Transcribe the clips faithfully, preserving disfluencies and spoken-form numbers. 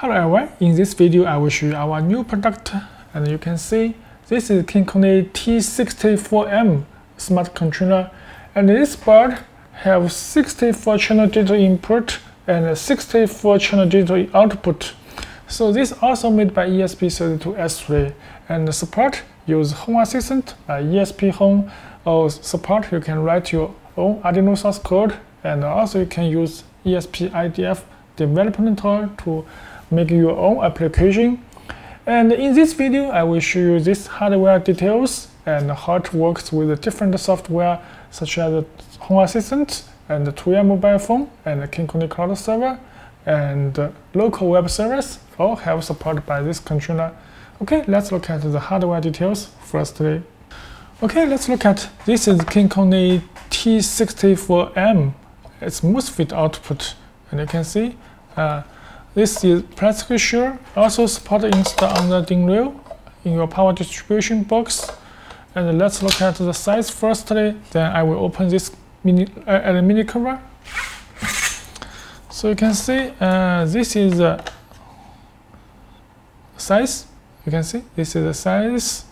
Hello everyone, in this video I will show you our new product, and you can see this is KinCony T sixty-four M smart controller, and this board have sixty-four channel digital input and sixty-four channel digital output. So this also made by E S P thirty-two S three and support use Home Assistant by E S P Home, or support you can write your own Arduino source code, and also you can use E S P I D F development tool to make your own application. And in this video I will show you this hardware details and how it works with the different software such as Home Assistant and Tuya mobile phone and KinCony cloud server and local web service, all have support by this controller. Okay, let's look at the hardware details firstly. Okay, let's look at this is KinCony T sixty-four M. It's MOSFET output, and you can see uh, this is plastic shield, also support install on the DIN rail in your power distribution box. And let's look at the size firstly, then I will open this mini uh, aluminum cover. So you can see uh, this is the size. You can see this is the size,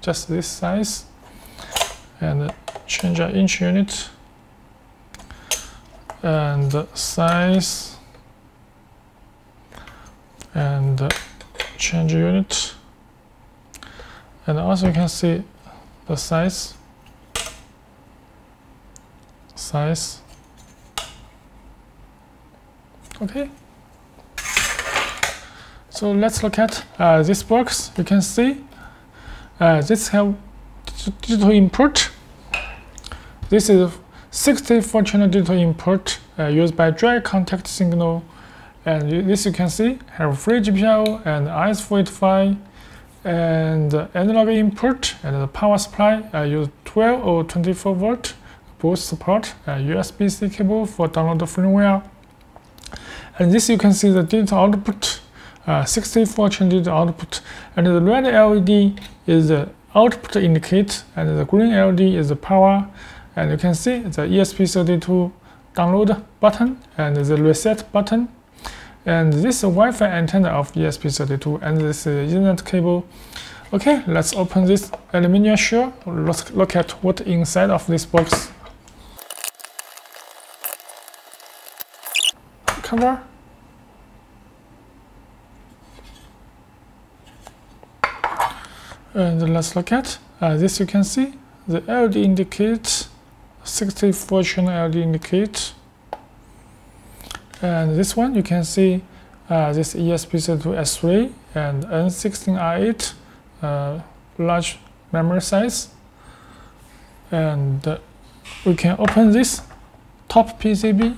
just this size, and change our inch unit and size and change unit, and also you can see the size size okay. So let's look at uh, this box. You can see uh, this have digital input. This is sixty-four channel digital input uh, used by dry contact signal, and you, this you can see have free G P I O and R S four eighty-five, and uh, analog input, and the power supply uh, use twelve or twenty-four volt, both support uh, U S B C cable for download firmware. And this you can see the digital output, uh, sixty-four channel digital output, and the red L E D is the output indicate, and the green L E D is the power. And you can see the E S P thirty-two download button and the reset button. And this is Wi-Fi antenna of E S P thirty-two, and this is Ethernet cable. Okay, let's open this aluminum shell. Let's look at what inside of this box. Cover. And let's look at uh, this. You can see the L E D indicates sixty-four channel L E D indicate, and this one you can see uh, this E S P thirty-two S three and N sixteen R eight uh, large memory size. And uh, we can open this top P C B,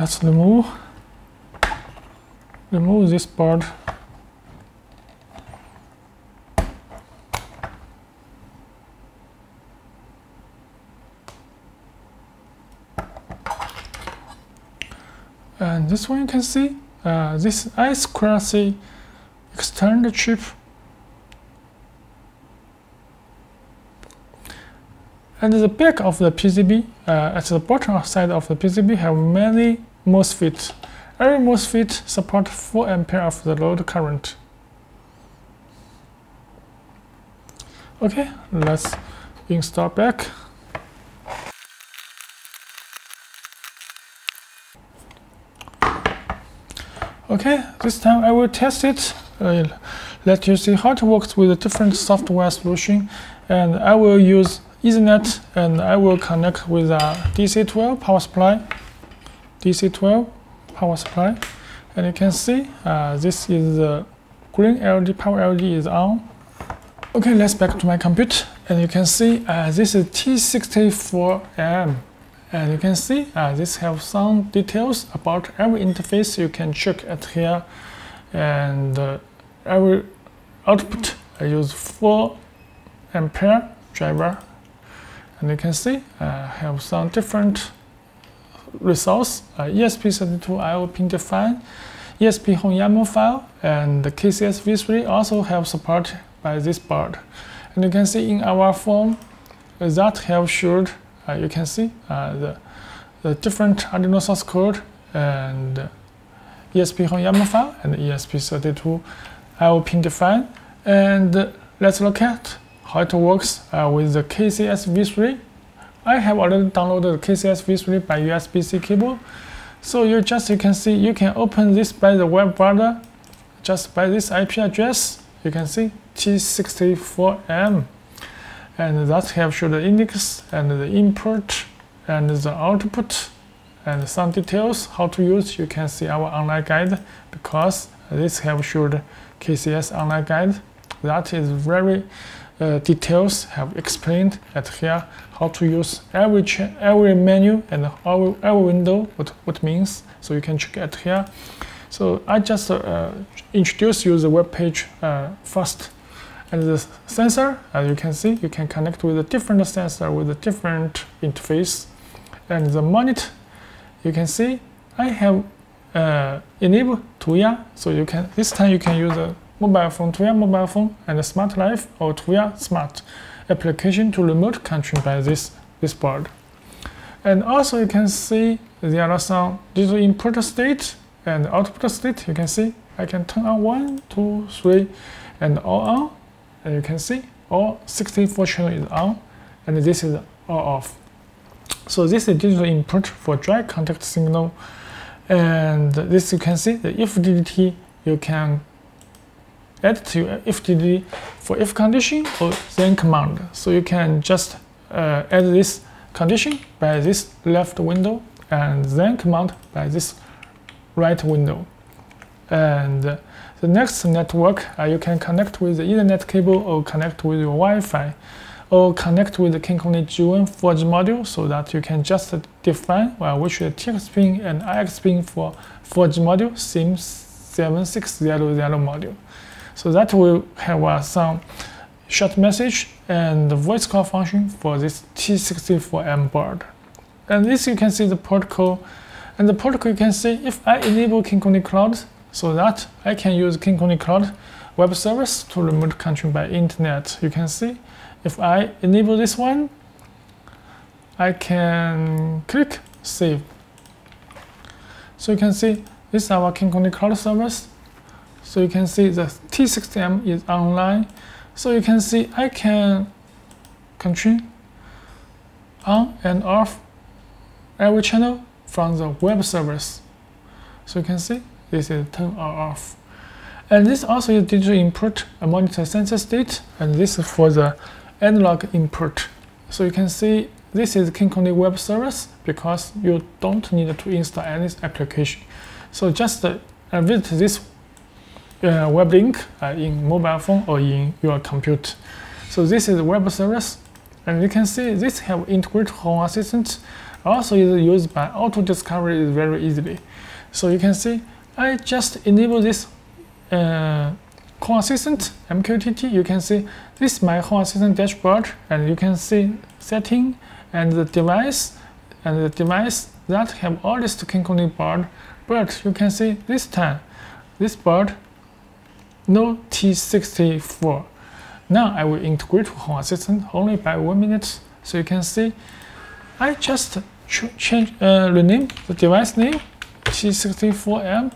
let's remove remove this board. And this one you can see uh, this I two C external chip, and the back of the P C B uh, at the bottom side of the P C B have many MOSFET. Every MOSFET support four ampere of the load current. Okay, let's install back. Okay, this time I will test it. I'll let you see how it works with the different software solution, and I will use Ethernet, and I will connect with a D C twelve power supply. D C twelve power supply, and you can see uh, this is the uh, green L E D, power L E D is on. Okay, let's back to my computer, and you can see uh, this is T sixty-four M, and you can see uh, this have some details about every interface. You can check at here, and uh, every output I use four ampere driver, and you can see uh, have some different resource, uh, E S P thirty-two I O pin define, E S P home yamel file, and the K C S v three also have support by this board. And you can see in our form uh, that have shared, uh, you can see uh, the, the different Arduino source code and uh, E S P home yamel file and E S P thirty-two I O pin define. And uh, let's look at how it works uh, with the K C S v three. I have already downloaded the K C S v three by U S B C cable. So you just you can see you can open this by the web browser, just by this I P address. You can see T sixty-four M, and that have shown the index and the input and the output and some details how to use. You can see our online guide, because this have showed K C S online guide that is very uh, details, have explained at here how to use every every menu and every, every window what what means. So you can check it here. So I just uh, introduce you the web page uh, first. And the sensor, as you can see, you can connect with a different sensor with a different interface. And the monitor, you can see I have uh, enabled Tuya, so you can this time you can use a mobile phone, Tuya mobile phone, and a smart life or Tuya smart application to remote control by this this board. And also you can see there are some digital input state and output state. You can see I can turn on one, two, three, and all on. And you can see all sixty-four channel is on, and this is all off. So this is digital input for dry contact signal. And this you can see the I F T T T, you can add to I F T T T for if condition or then command. So you can just uh, add this condition by this left window and then command by this right window. And uh, the next network, uh, you can connect with the Ethernet cable or connect with your Wi-Fi or connect with the KinCony G one forge module, so that you can just define uh, which is T X pin and I X pin for forge module, SIM seven six hundred module. So that will have uh, some short message and the voice call function for this T sixty-four M board. And this you can see the protocol. And the protocol you can see if I enable KinCony Cloud, so that I can use KinCony Cloud web service to remote control by internet. You can see if I enable this one, I can click save. So you can see this is our KinCony Cloud service. So you can see the T sixty M is online. So you can see I can control on and off every channel from the web service. So you can see this is turn on off. And this also is digital input, a monitor sensor state, and this is for the analog input. So you can see this is KinCony web service, because you don't need to install any application. So just uh, visit this uh, web link uh, in mobile phone or in your computer. So this is web service, and you can see this have integrated Home Assistant. Also is used by auto discovery is very easily. So you can see I just enable this uh, Home Assistant M Q T T. You can see this is my Home Assistant dashboard, and you can see setting and the device and the device that have all this KinCony board. But you can see this time this board no T sixty-four. Now I will integrate Home Assistant only by one minute. So you can see I just change uh, rename the device name T sixty-four M,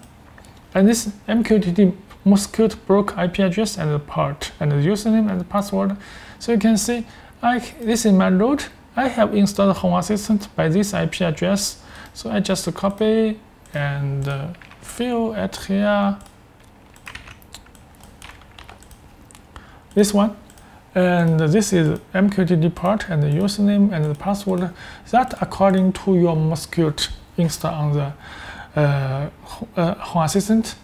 and this M Q T T Mosquitto broke I P address and the port and the username and the password. So you can see I this is my load. I have installed Home Assistant by this I P address. So I just copy and uh, fill at here this one. And this is M Q T T part and the username and the password that according to your Mosquitto install on the uh, uh, Home Assistant.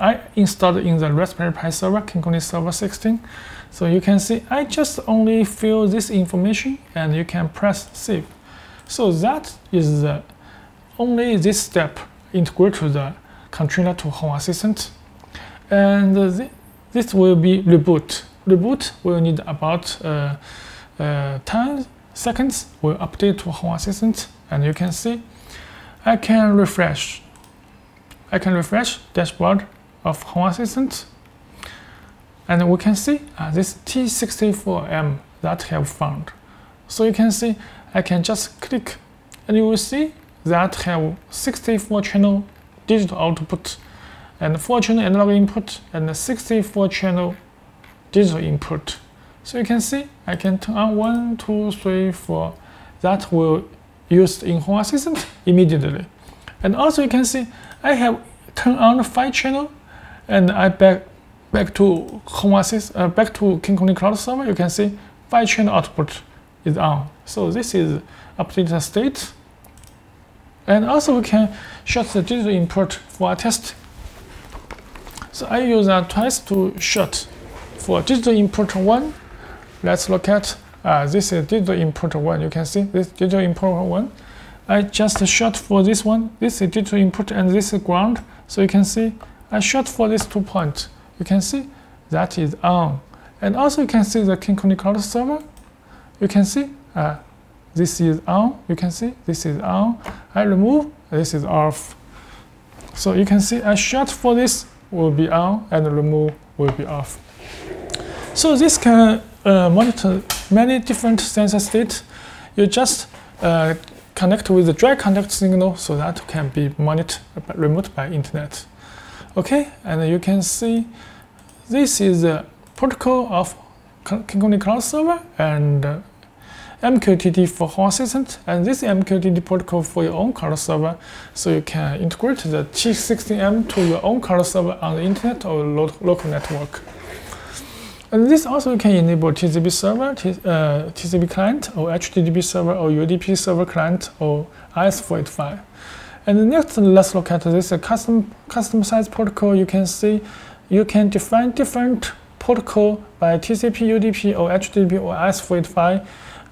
I installed in the Raspberry Pi server, KinCony server sixteen. So you can see I just only fill this information and you can press save. So that is the, only this step integrate to the controller to Home Assistant. And th this will be reboot. Reboot will need about uh, uh, ten seconds. Will update to Home Assistant, and you can see I can refresh. I can refresh dashboard of Home Assistant, and we can see uh, this T sixty-four M that have found. So you can see I can just click, and you will see that have sixty-four channel digital output, and four channel analog input, and sixty-four channel digital input. So you can see I can turn on one, two, three, four. That will use in Home Assistant immediately. And also you can see I have turned on five channel, and I back back to Home Assistant, uh, back to KinCony Cloud Server. You can see five channel output is on. So this is updated state. And also we can shut the digital input for a test. So I use that twice to shut for digital input one. Let's look at uh, this is digital input one. You can see this digital input one. I just shut for this one. This is digital input and this is ground. So you can see I shut for this two points. You can see that is on. And also you can see the KinCony Cloud Server. You can see uh, this is on. You can see this is on. I remove. This is off. So you can see I shut for this will be on and remove will be off. So this can uh, monitor many different sensor states. You just uh, connect with the dry contact signal, so that can be monitored by remote by internet. Okay, and you can see this is the protocol of KinCony Cloud Server and uh, M Q T T for Home Assistant, and this M Q T T protocol for your own cloud server, so you can integrate the T sixty M to your own cloud server on the internet or local network. And this also can enable T C P server, uh, T C P client, or H T T P server, or U D P server client, or R S four eighty-five. And next, let's look at this custom custom size protocol. You can see you can define different protocol by T C P, U D P, or H T T P, or R S four eighty-five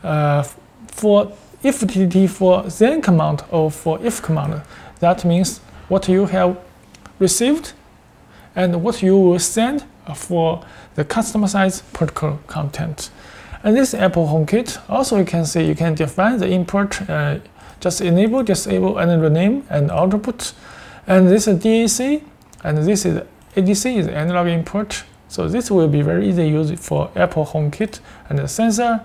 uh, for I F T T T for then command or for if command. That means what you have received and what you will send for the customized protocol content. And this Apple HomeKit, also you can see you can define the input, uh, just enable, disable, and rename, and output. And this is D A C, and this is A D C is analog input. So this will be very easy to use for Apple HomeKit and the sensor.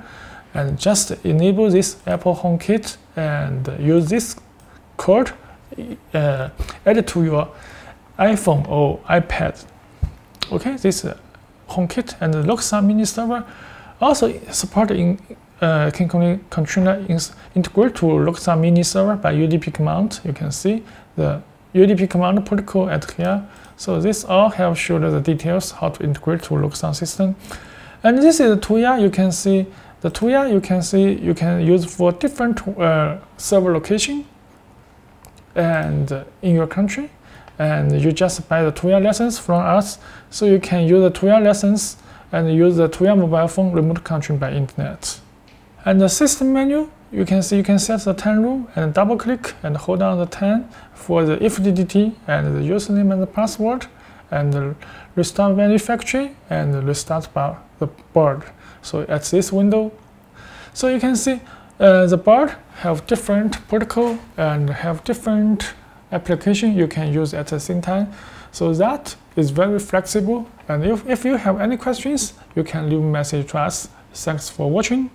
And just enable this Apple HomeKit and use this code, uh, add it to your iPhone or iPad. Okay, this uh, HomeKit and the Loxone Miniserver also support in uh, KinCony controller is integrate to Loxone Miniserver by U D P command. You can see the U D P command protocol at here. So this all have showed the details how to integrate to Loxone system. And this is Tuya. You can see the Tuya. You can see you can use for different uh, server location and uh, in your country. And you just buy the Tuya license from us, so you can use the Tuya license and use the Tuya mobile phone remote control by internet. And the system menu, you can see you can set the ten rule and double click and hold down the ten for the I F T T T and the username and the password, and restart manufacturing and restart bar, the board. So at this window, so you can see uh, the board have different protocol and have different application you can use at the same time. So that is very flexible. And if, if you have any questions, you can leave a message to us. Thanks for watching.